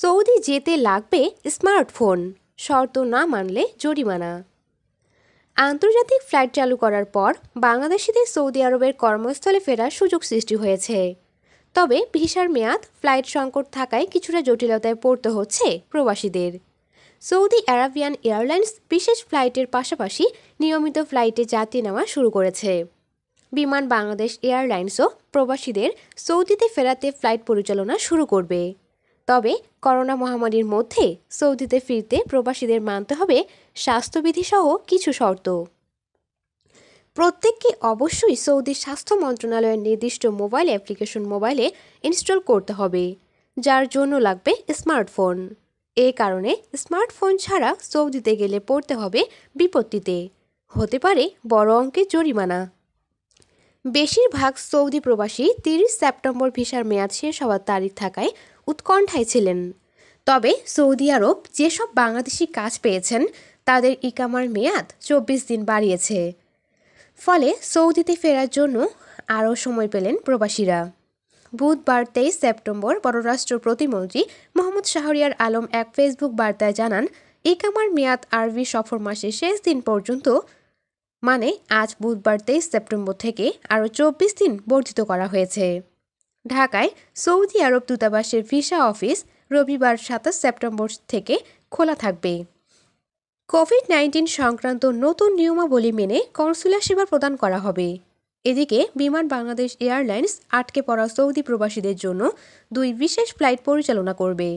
Saudi যেতে লাগবে smartphone, শর্ত না মানলে জরিমানা। আন্তর্জাতিক ফ্লাইট চালু করার পর বাংলাদেশিদের সৌদি আরবের কর্মস্থলে ফেরার সুযোগ সৃষ্টি হয়েছে। তবে ভিসার মেয়াদ, ফ্লাইট সংকট থাকায় কিছুটা জটিলতায় পড়তে হচ্ছে প্রবাসীদের। সৌদি আরাবিয়ান এয়ারলাইন্স বিশেষ ফ্লাইটের পাশাপাশি নিয়মিত ফ্লাইটে যাত্রী নেওয়া শুরু করেছে। বিমান বাংলাদেশ এয়ারলাইন্সও প্রবাসীদের সৌদিতে ফেরাতে ফ্লাইট পরিচালনা শুরু করবে। তবে করোনা মহামারীর মধ্যে সৌদিতে ফিরতে প্রবাসীদের মানতে হবে স্বাস্থ্যবিধিসহ কিছু শর্ত। প্রত্যেককে অবশ্যই সৌদি স্বাস্থ্য মন্ত্রণালয়ের নির্দিষ্ট মোবাইল অ্যাপ্লিকেশন মোবাইলে ইনস্টল করতে হবে, যার জন্য লাগবে স্মার্টফোন। এ কারণে স্মার্টফোন ছাড়া সৌদিতে গেলে পড়তে হবে বিপত্তিতে, হতে পারে বড় অঙ্কের জরিমানা। বেশিরভাগ সৌদি প্রবাসী 30 সেপ্টেম্বর ভিসার মেয়াদ শেষ হওয়ার তারিখ থাকায় উৎকণ্ঠায় ছিলেন। তবে সৌদি আরব যেসব বাংলাদেশি কাজ পেয়েছেন তাদের ইকামার মেয়াদ 24 দিন বাড়িয়েছে, ফলে সৌদিতে ফেরার জন্য আরও সময় পেলেন প্রবাসীরা। বুধবার 23 সেপ্টেম্বর পররাষ্ট্র প্রতিমন্ত্রী মোহাম্মদ শাহরিয়ার আলম এক ফেসবুক বার্তায় জানান, ইকামার মেয়াদ আরবি সফর মাসের শেষ দিন পর্যন্ত, মানে আজ বুধবার 23 সেপ্টেম্বর থেকে আরও 24 দিন বর্ধিত করা হয়েছে। ঢাকায় সৌদি আরব দূতাবাসের ভিসা অফিস রবিবার 27 সেপ্টেম্বর থেকে খোলা থাকবে। কোভিড-19 সংক্রান্ত নতুন নিয়মাবলী মেনে কনস্যুলার সেবা প্রদান করা হবে। এদিকে বিমান বাংলাদেশ এয়ারলাইন্স আটকে পড়া সৌদি প্রবাসীদের জন্য 2 বিশেষ ফ্লাইট পরিচালনা করবে।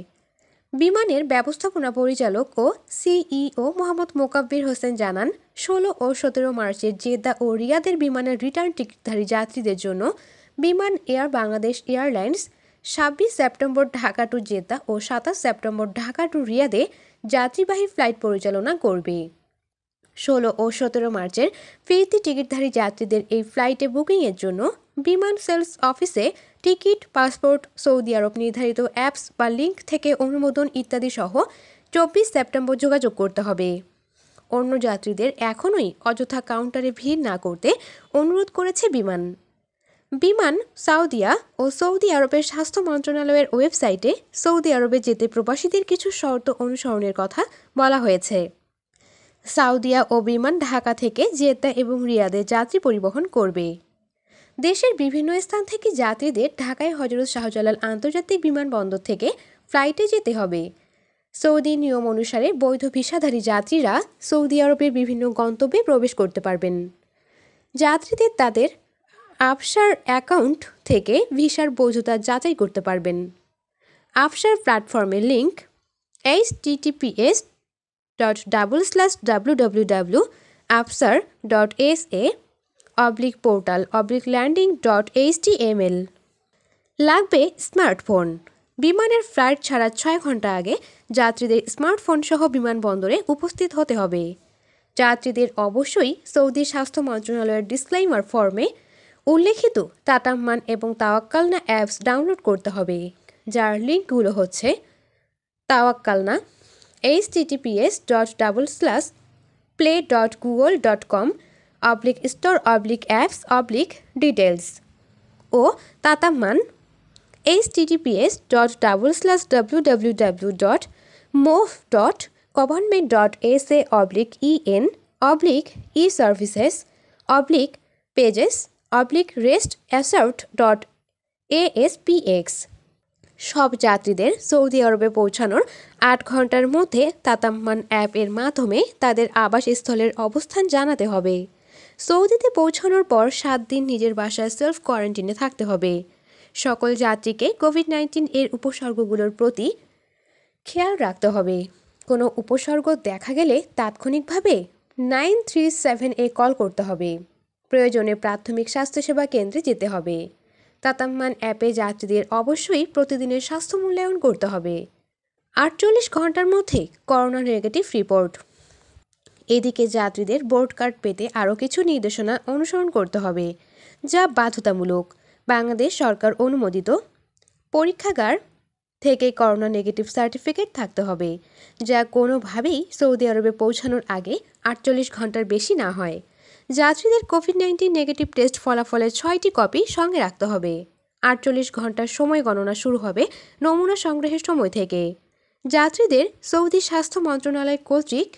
বিমানের ব্যবস্থাপনা পরিচালক ও সিইও মোহাম্মদ মোকাব্বির হোসেন জানান, 16 ও 17 মার্চের জেদ্দা ও রিয়াদের বিমানের রিটার্ন টিকিটধারী যাত্রীদের জন্য Biman air Bangladesh airlines 26 September Dhaka to Jeddah ও 27 সেপ্টেম্বর ঢাকা টু রিয়াদে যাত্রীবাহী ফ্লাইট পরিচালনা করবে। 16 ও 17 মার্চের ফিরতি টিকিটধারী যাত্রীদের এই ফ্লাইটে বুকিংয়ের জন্য বিমান সেলস অফিসে টিকিট, পাসপোর্ট, সৌদি আরব নির্ধারিত অ্যাপস বা লিঙ্ক থেকে অনুমোদন ইত্যাদি সহ 24 সেপ্টেম্বর যোগাযোগ করতে হবে। অন্য যাত্রীদের এখনই অযথা কাউন্টারে ভিড় না করতে অনুরোধ করেছে বিমান। বিমান, সাউদিয়া ও সৌদি আরবের স্বাস্থ্য মন্ত্রণালয়ের ওয়েবসাইটে সৌদি আরবে যেতে প্রবাসীদের কিছু শর্ত অনুসরণের কথা বলা হয়েছে। সাউদিয়া ও বিমান ঢাকা থেকে জেদ্দা এবং রিয়াদে যাত্রী পরিবহন করবে। দেশের বিভিন্ন স্থান থেকে যাত্রীদের ঢাকায় হযরত শাহজালাল আন্তর্জাতিক বিমানবন্দর থেকে ফ্লাইটে যেতে হবে। সৌদি নিয়ম অনুসারে বৈধ ভিসাধারী যাত্রীরা সৌদি আরবের বিভিন্ন গন্তব্যে প্রবেশ করতে পারবেন। যাত্রীদের তাদের আফসার অ্যাকাউন্ট থেকে ভিসার বৈধতা যাচাই করতে পারবেন। আফসার প্ল্যাটফর্মের লিঙ্ক https://www.afsar.sa/portal/landing.html। লাগবে স্মার্টফোন। বিমানের ফ্লাইট ছাড়ার 6 ঘন্টা আগে যাত্রীদের স্মার্টফোন সহ বিমানবন্দরে উপস্থিত হতে হবে। যাত্রীদের অবশ্যই সৌদি স্বাস্থ্য মন্ত্রণালয়ের ডিসক্লেইমার ফর্মে উল্লেখিত টাটামান এবং তাওয়াক্কালনা অ্যাপস ডাউনলোড করতে হবে, যার লিঙ্কগুলো হচ্ছে তাওয়াক্কালনা https://play.google.com/store/apps/details ও তাতামান https://www.mov.gov.en/e-services/pages/rest-assert.aspx। সব যাত্রীদের সৌদি আরবে পৌঁছানোর 8 ঘন্টার মধ্যে তাতামান অ্যাপের মাধ্যমে তাদের আবাসস্থলের অবস্থান জানাতে হবে। সৌদিতে পৌঁছানোর পর 7 দিন নিজের বাসায় সেলফ কোয়ারেন্টিনে থাকতে হবে। সকল যাত্রীকে কোভিড-19 এর উপসর্গগুলোর প্রতি খেয়াল রাখতে হবে। কোনো উপসর্গ দেখা গেলে তাৎক্ষণিকভাবে 937-এ কল করতে হবে। প্রয়োজনে প্রাথমিক স্বাস্থ্যসেবা কেন্দ্রে যেতে হবে। তাতামান অ্যাপে যাত্রীদের অবশ্যই প্রতিদিনের স্বাস্থ্য মূল্যায়ন করতে হবে। 48 ঘন্টার মধ্যে করোনা নেগেটিভ রিপোর্ট। এদিকে যাত্রীদের বোর্ড কার্ড পেতে আরও কিছু নির্দেশনা অনুসরণ করতে হবে, যা বাধ্যতামূলক। বাংলাদেশ সরকার অনুমোদিত পরীক্ষাগার থেকে করোনা নেগেটিভ সার্টিফিকেট থাকতে হবে, যা কোনোভাবেই সৌদি আরবে পৌঁছানোর আগে 48 ঘন্টার বেশি না হয়। যাত্রীদের কোভিড-19 নেগেটিভ টেস্ট ফলাফলের 6টি কপি সঙ্গে রাখতে হবে। 48 ঘন্টার সময় গণনা শুরু হবে নমুনা সংগ্রহের সময় থেকে। যাত্রীদের সৌদি স্বাস্থ্য মন্ত্রণালয় কর্তৃক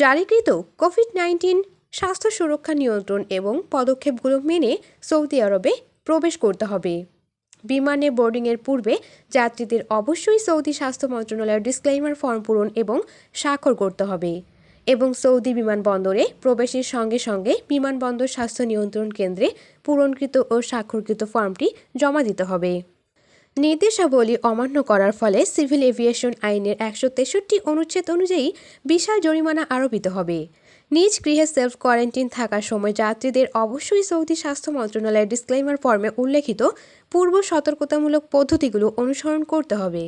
জারিকৃত কোভিড-19 স্বাস্থ্য সুরক্ষা নিয়ন্ত্রণ এবং পদক্ষেপগুলো মেনে সৌদি আরবে প্রবেশ করতে হবে। বিমানে বোর্ডিংয়ের পূর্বে যাত্রীদের অবশ্যই সৌদি স্বাস্থ্য মন্ত্রণালয়ের ডিসক্লেইমার ফর্ম পূরণ এবং স্বাক্ষর করতে হবে এবং সৌদি বিমানবন্দরে প্রবেশের সঙ্গে সঙ্গে বিমানবন্দর স্বাস্থ্য নিয়ন্ত্রণ কেন্দ্রে পূরণকৃত ও স্বাক্ষরকৃত ফর্মটি জমা দিতে হবে। নির্দেশাবলী অমান্য করার ফলে সিভিল এভিয়েশন আইনের ১৬৩ অনুচ্ছেদ অনুযায়ী বিশাল জরিমানা আরোপিত হবে। নিজ গৃহে সেলফ কোয়ারেন্টাইন থাকার সময় যাত্রীদের অবশ্যই সৌদি স্বাস্থ্য মন্ত্রণালয়ের ডিসক্লেইমার ফর্মে উল্লেখিত পূর্ব সতর্কতামূলক পদ্ধতিগুলো অনুসরণ করতে হবে।